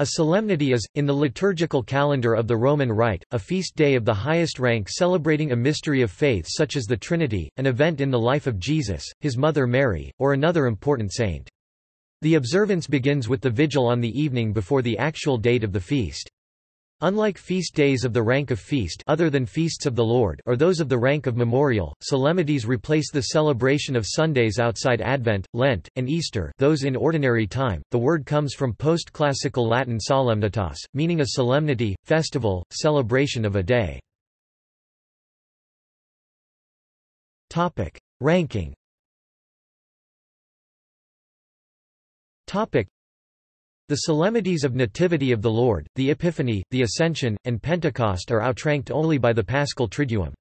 A solemnity is, in the liturgical calendar of the Roman Rite, a feast day of the highest rank celebrating a mystery of faith such as the Trinity, an event in the life of Jesus, his mother Mary, or another important saint. The observance begins with the vigil on the evening before the actual date of the feast. Unlike feast days of the rank of feast other than feasts of the Lord or those of the rank of memorial, solemnities replace the celebration of Sundays outside Advent, Lent, and Easter, those in ordinary time. The word comes from post-classical Latin solemnitas, meaning a solemnity, festival, celebration of a day. Topic: Ranking. Topic: The solemnities of Nativity of the Lord, the Epiphany, the Ascension, and Pentecost are outranked only by the Paschal Triduum.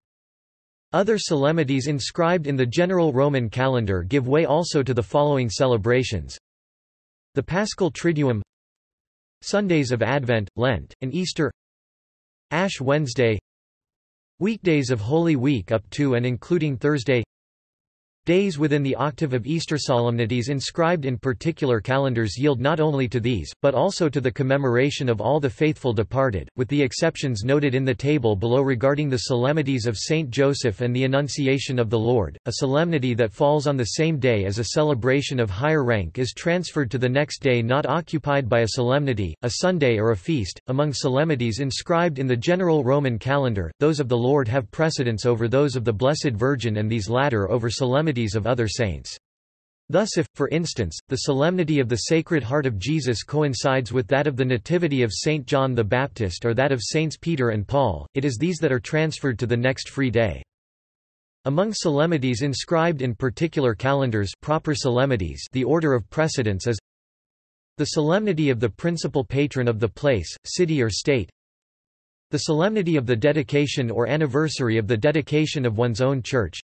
Other solemnities inscribed in the general Roman calendar give way also to the following celebrations: the Paschal Triduum, Sundays of Advent, Lent, and Easter, Ash Wednesday, weekdays of Holy Week up to and including Thursday, days within the octave of Easter. Solemnities inscribed in particular calendars yield not only to these, but also to the commemoration of all the faithful departed, with the exceptions noted in the table below regarding the solemnities of Saint Joseph and the Annunciation of the Lord. A solemnity that falls on the same day as a celebration of higher rank is transferred to the next day not occupied by a solemnity, a Sunday or a feast. Among solemnities inscribed in the general Roman calendar, those of the Lord have precedence over those of the Blessed Virgin and these latter over solemnities of other saints. Thus if, for instance, the solemnity of the Sacred Heart of Jesus coincides with that of the Nativity of St. John the Baptist or that of Saints Peter and Paul, it is these that are transferred to the next free day. Among solemnities inscribed in particular calendars, proper solemnities, the order of precedence is the solemnity of the principal patron of the place, city or state, the solemnity of the dedication or anniversary of the dedication of one's own church,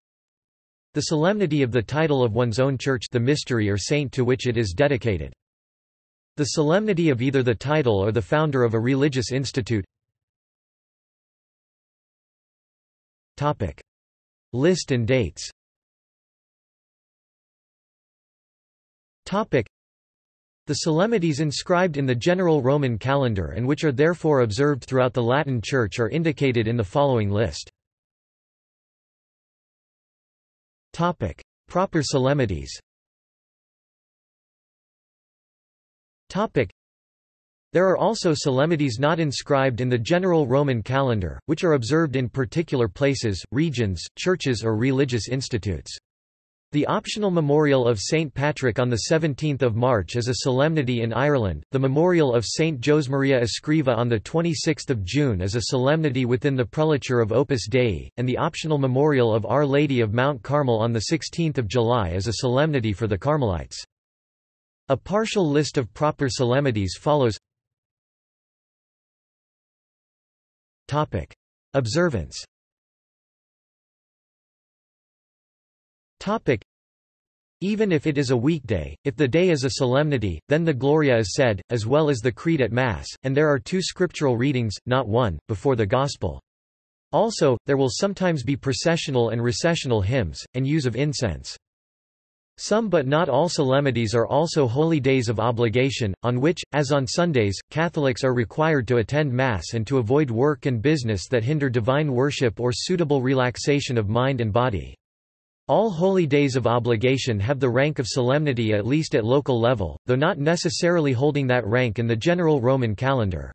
the solemnity of the title of one's own church, the mystery or saint to which it is dedicated, the solemnity of either the title or the founder of a religious institute. Topic: List and dates. Topic: The solemnities inscribed in the general Roman calendar and which are therefore observed throughout the Latin Church are indicated in the following list. Topic: Proper solemnities. Topic: There are also solemnities not inscribed in the general Roman calendar, which are observed in particular places, regions, churches or religious institutes. The optional memorial of St. Patrick on 17 March is a solemnity in Ireland, the memorial of St. Josemaria Escriva on 26 June is a solemnity within the prelature of Opus Dei, and the optional memorial of Our Lady of Mount Carmel on 16 July is a solemnity for the Carmelites. A partial list of proper solemnities follows. Observance. Even if it is a weekday, if the day is a solemnity, then the Gloria is said, as well as the Creed at Mass, and there are two scriptural readings, not one, before the Gospel. Also, there will sometimes be processional and recessional hymns, and use of incense. Some but not all solemnities are also holy days of obligation, on which, as on Sundays, Catholics are required to attend Mass and to avoid work and business that hinder divine worship or suitable relaxation of mind and body. All holy days of obligation have the rank of solemnity at least at local level, though not necessarily holding that rank in the general Roman calendar.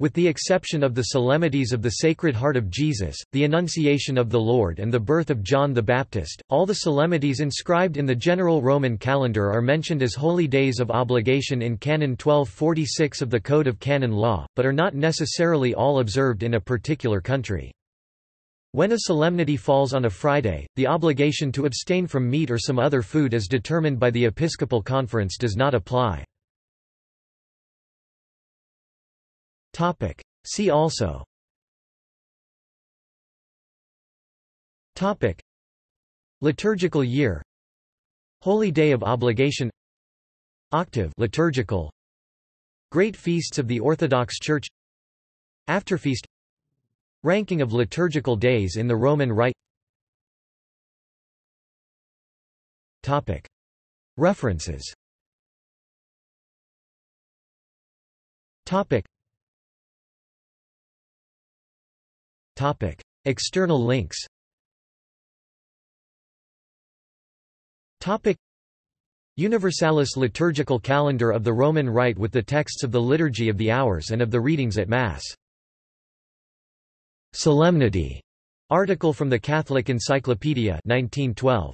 With the exception of the solemnities of the Sacred Heart of Jesus, the Annunciation of the Lord and the birth of John the Baptist, all the solemnities inscribed in the general Roman calendar are mentioned as holy days of obligation in Canon 1246 of the Code of Canon Law, but are not necessarily all observed in a particular country. When a solemnity falls on a Friday, the obligation to abstain from meat or some other food as determined by the Episcopal Conference does not apply. See also: Liturgical year, Holy Day of Obligation, Octave liturgical, Great Feasts of the Orthodox Church, Afterfeast, Ranking of liturgical days in the Roman Rite. References. Topic. External links. Topic. Universalis liturgical calendar of the Roman Rite with the texts of the Liturgy of the Hours and of the readings at Mass. Solemnity article from the Catholic Encyclopedia 1912.